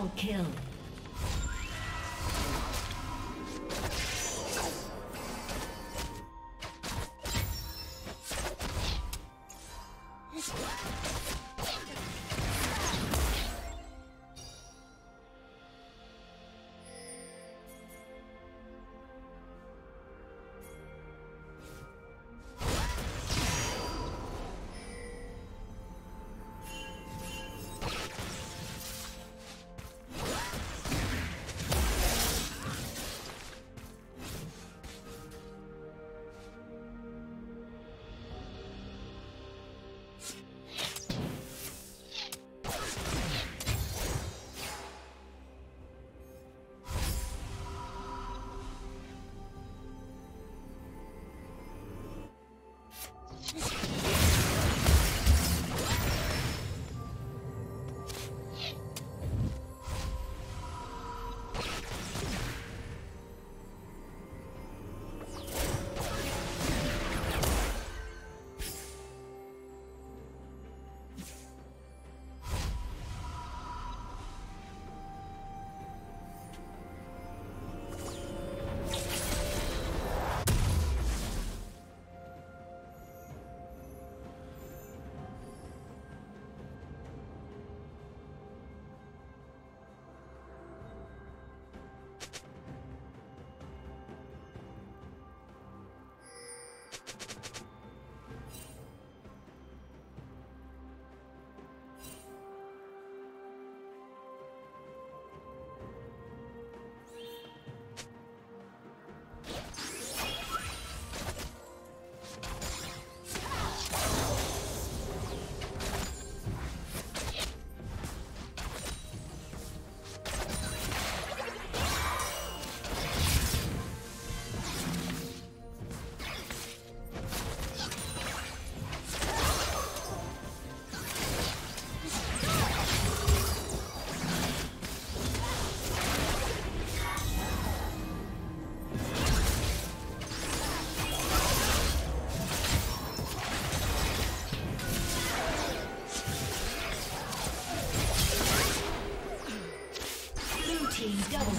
Double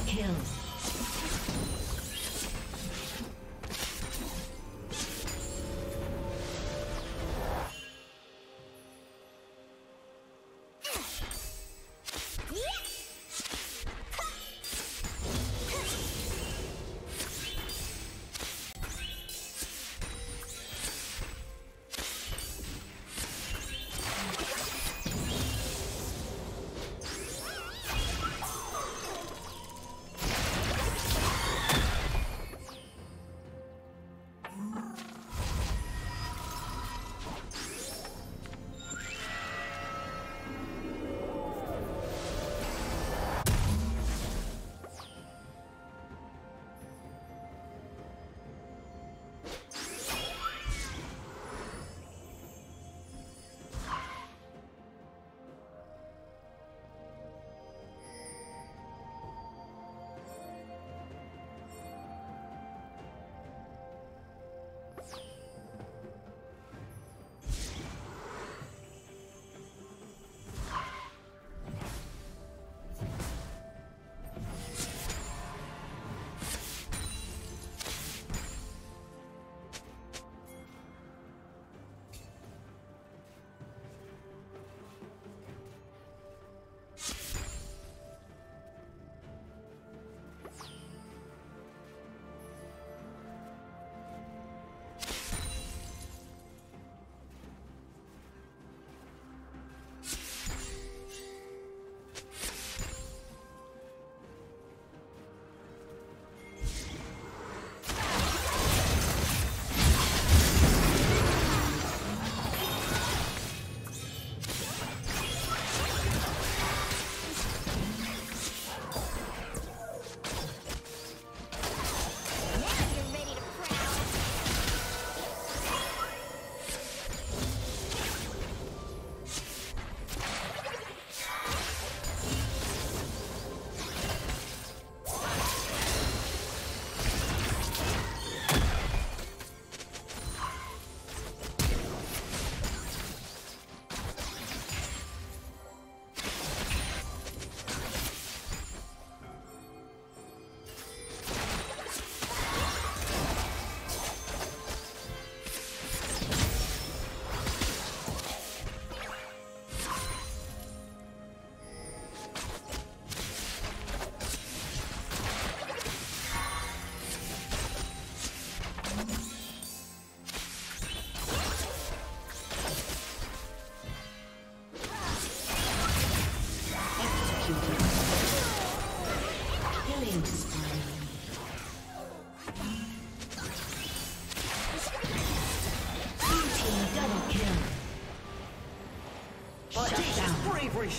kill. slavery.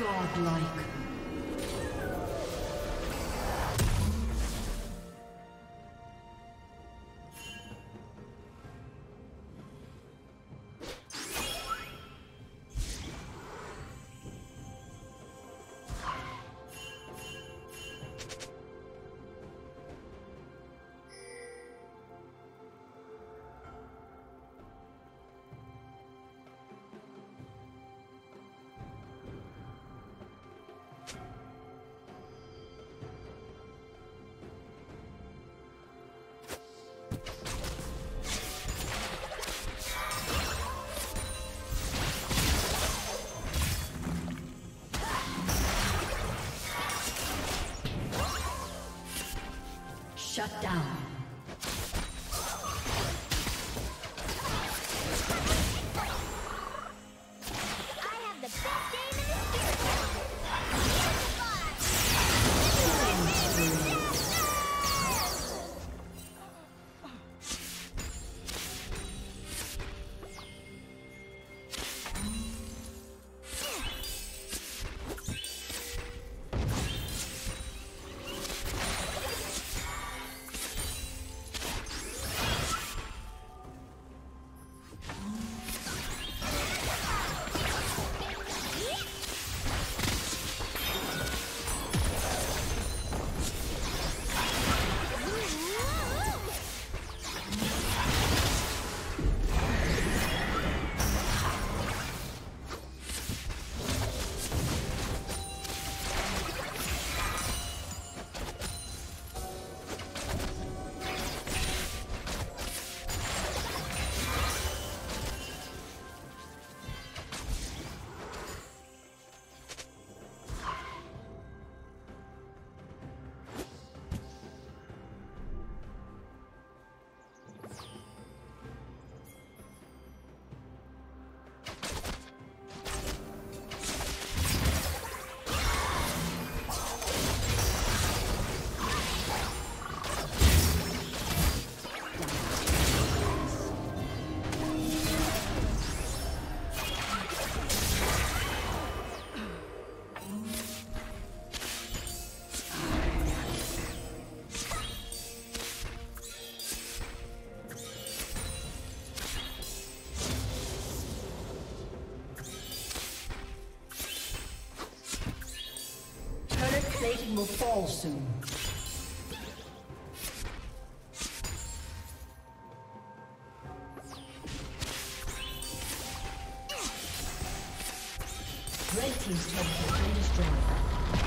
Godlike. Shut down. I have the best game in the spirit. nation will fall soon. Red team's turret has been destroyed.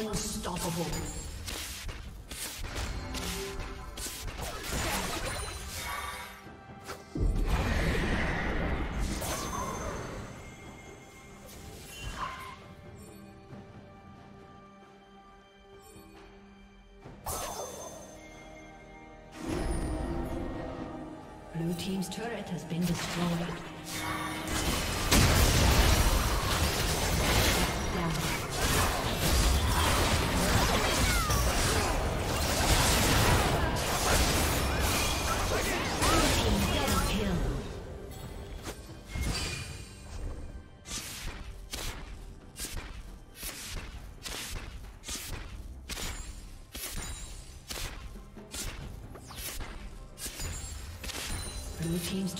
Unstoppable. Blue team's turret has been destroyed. Blue team's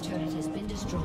team's turret has been destroyed.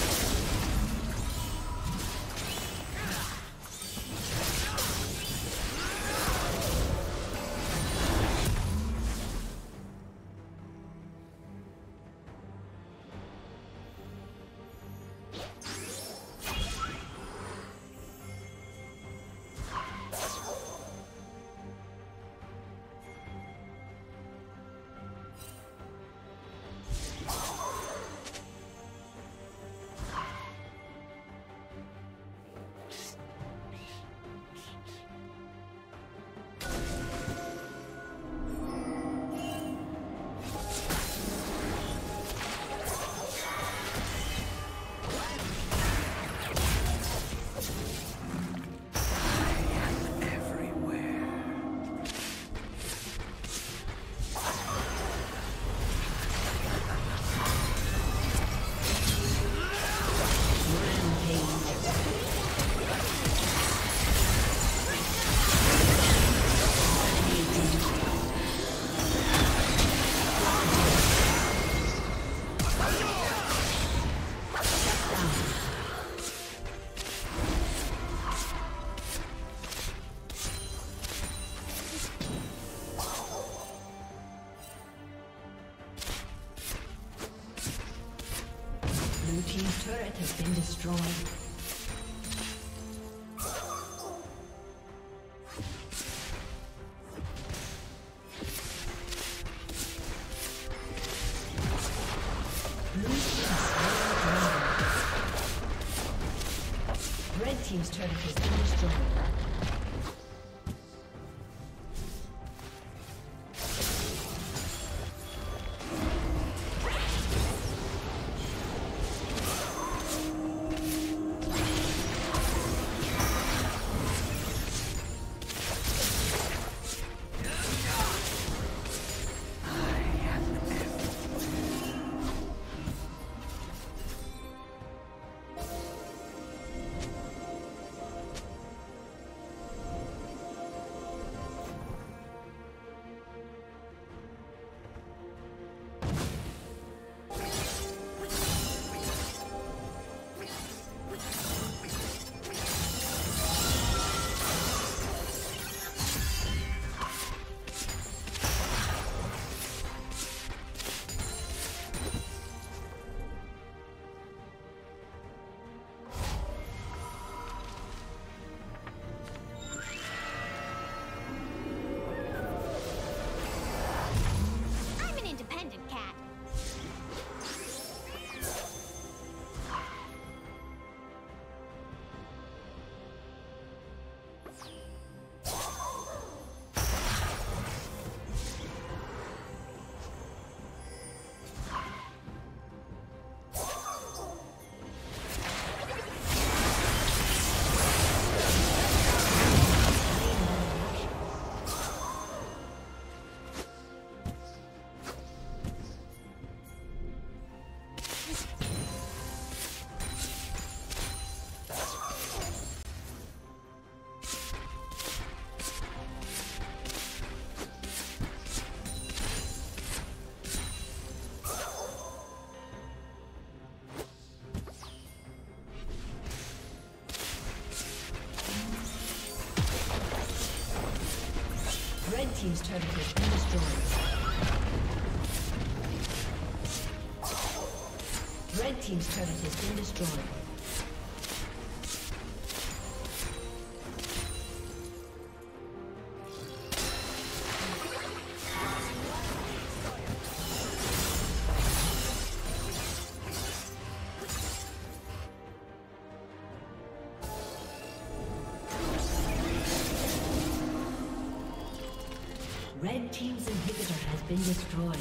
Destroyed. Team's turret has been destroyed. Red team's turret has been destroyed. Red team's inhibitor has been destroyed.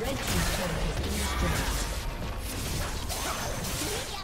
Red team's turret has been destroyed.